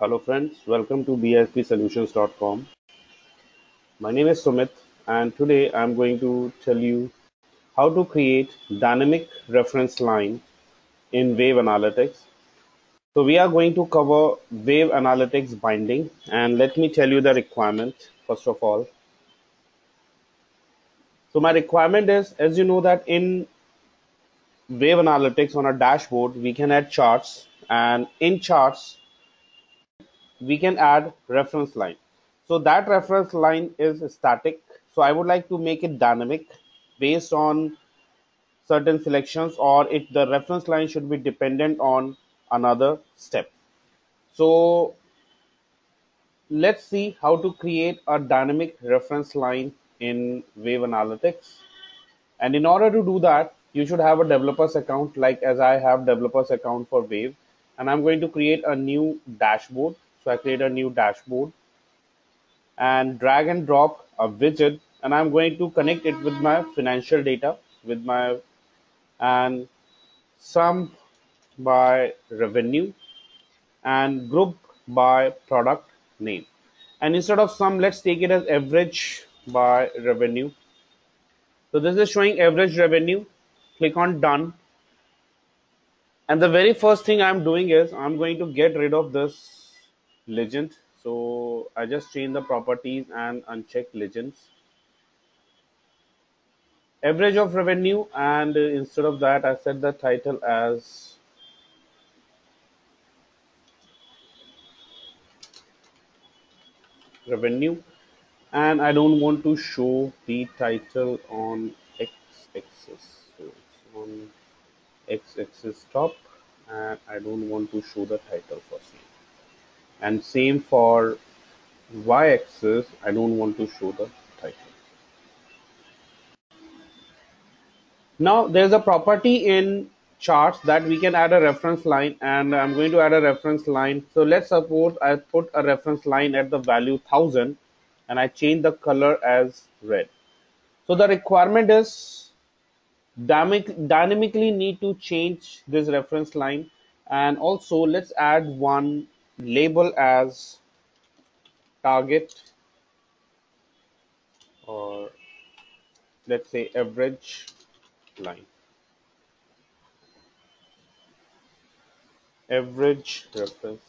Hello friends, welcome to BISPSolutions.com. My name is Sumit and today I'm going to tell you how to create dynamic reference line in Wave Analytics. So we are going to cover Wave Analytics binding, and let me tell you the requirement first of all. So my requirement is, as you know, that in Wave Analytics on a dashboard we can add charts, and in charts we can add reference line. So that reference line is static, so I would like to make it dynamic based on certain selections, or if the reference line should be dependent on another step. So let's see how to create a dynamic reference line in Wave Analytics. And in order to do that, you should have a developer's account, like as I have developer's account for Wave, and I'm going to create a new dashboard. So I create a new dashboard and drag and drop a widget, and I'm going to connect it with my financial data and sum by revenue and group by product name. And instead of sum, let's take it as average by revenue. So this is showing average revenue. Click on done. And the very first thing I'm doing is I'm going to get rid of this legend, so I just change the properties and uncheck legends, average of revenue, and instead of that I set the title as revenue, and I don't want to show the title on x-axis, so it's on x-axis top, and I don't want to show the title first. And same for y-axis, I don't want to show the title. Now there's a property in charts that we can add a reference line, and I'm going to add a reference line. So let's suppose I put a reference line at the value 1000 and I change the color as red. So the requirement is dynamically need to change this reference line, and also let's add one label as target, or let's say average line, average reference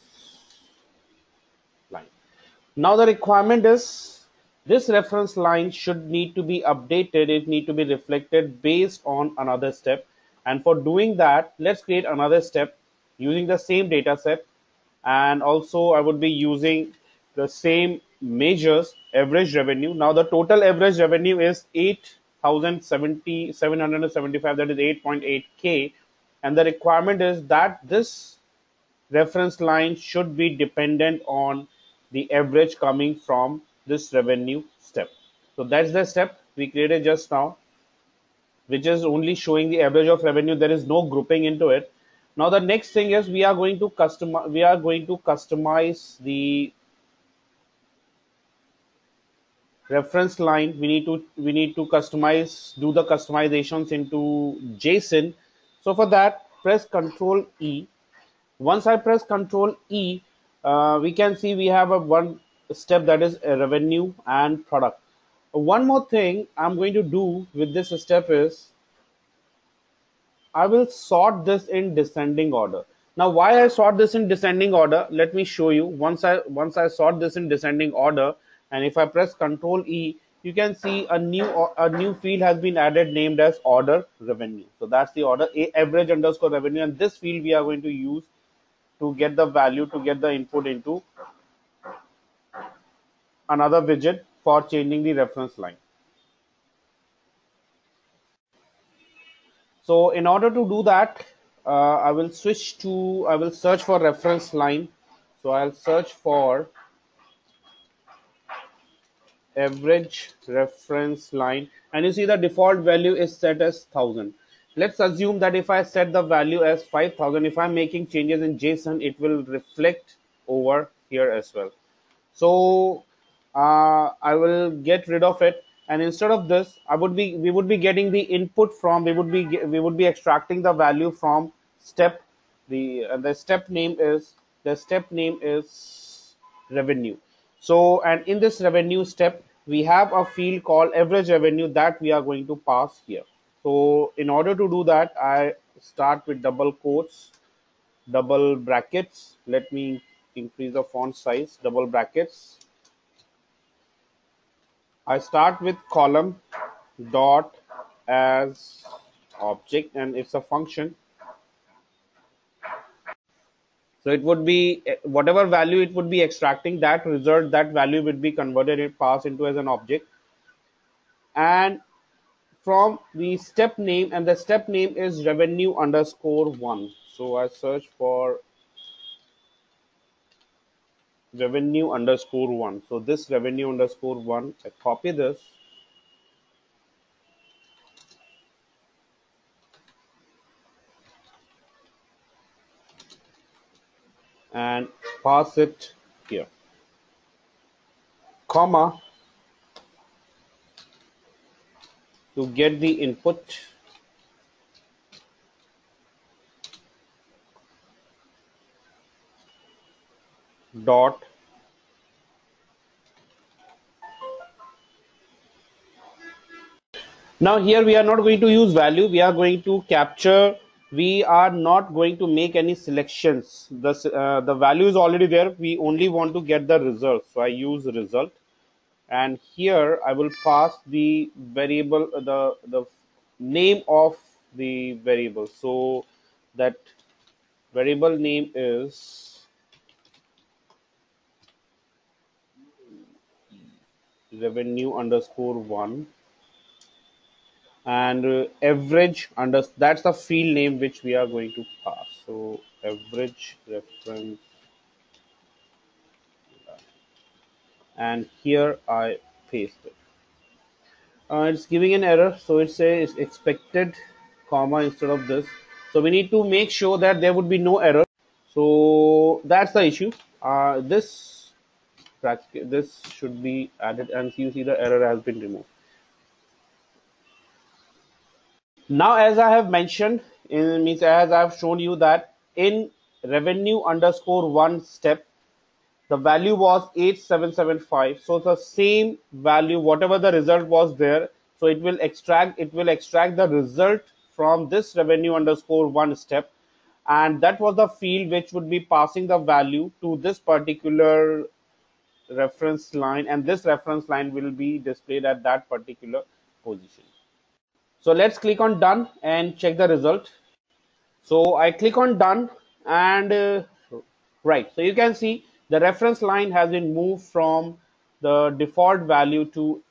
line. Now the requirement is this reference line should need to be updated, it need to be reflected based on another step, and for doing that let's create another step using the same data set. And also I would be using the same measures, average revenue. Now the total average revenue is 8,775, that is 8.8K. And the requirement is that this reference line should be dependent on the average coming from this revenue step. So that's the step we created just now, which is only showing the average of revenue. There is no grouping into it. Now the next thing is we are going to customize the reference line. We need to do the customizations into JSON. So for that, press Ctrl E. Once I press Ctrl E, we can see we have one step, that is revenue and product. One more thing I'm going to do with this step is I will sort this in descending order. Now why I sort this in descending order, let me show you. Once I sort this in descending order, and if I press Ctrl E, you can see a new field has been added named as order revenue. So that's the order, average underscore revenue, and this field we are going to use to get the value, to get the input into another widget for changing the reference line. So in order to do that, I will search for reference line. So I'll search for average reference line, and you see the default value is set as 1000. Let's assume that if I set the value as 5000, if I'm making changes in JSON, it will reflect over here as well. So I will get rid of it. And instead of this, we would be getting the input from, we would be extracting the value from step. The step name is the step name is revenue. So, and in this revenue step, we have a field called average revenue that we are going to pass here. So in order to do that, I start with double quotes, double brackets. Let me increase the font size, double brackets. I start with column dot as object, and it's a function. So it would be whatever value it would be extracting, that result, that value would be converted, it passed into as an object. And from the step name, and the step name is revenue underscore one. So I search for revenue underscore one. So this revenue underscore one, I copy this. And pass it here, comma, to get the input. Dot now here we are not going to use value, we are going to capture. We are not going to make any selections. The value is already there. We only want to get the result. So I use result, and here I will pass the variable, the name of the variable. So that variable name is revenue underscore one. And average under, that's the field name which we are going to pass. So average reference, and here I paste it. It's giving an error, so it says expected comma instead of this. So we need to make sure that there would be no error. So that's the issue. This should be added, and you see the error has been removed. Now, as I have mentioned, as I have shown you that in revenue underscore one step, the value was 8775. So the same value, whatever the result was there, so it will extract the result from this revenue underscore one step, and that was the field which would be passing the value to this particular reference line, and this reference line will be displayed at that particular position. So let's click on done and check the result. So I click on done, and right, so you can see the reference line has been moved from the default value to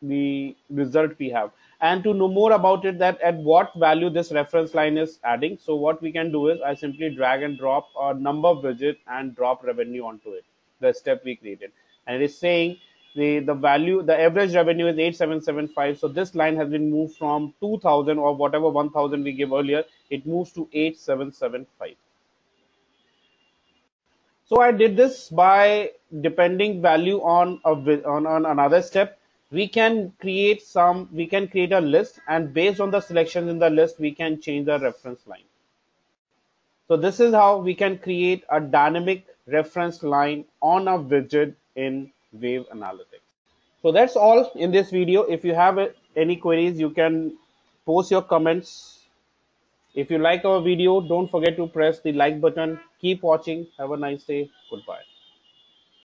the result we have. And to know more about it, that at what value this reference line is adding, so what we can do is I simply drag and drop a number widget and drop revenue onto it, the step we created, and it is saying the value, the average revenue is 8775. So this line has been moved from 2000 or whatever 1000 we gave earlier, it moves to 8775. So I did this by depending value on another step. We can create a list, and based on the selections in the list, we can change the reference line. So this is how we can create a dynamic reference line on a widget in Wave Analytics. So that's all in this video. If you have any queries, you can post your comments. If you like our video, don't forget to press the like button. Keep watching. Have a nice day. Goodbye.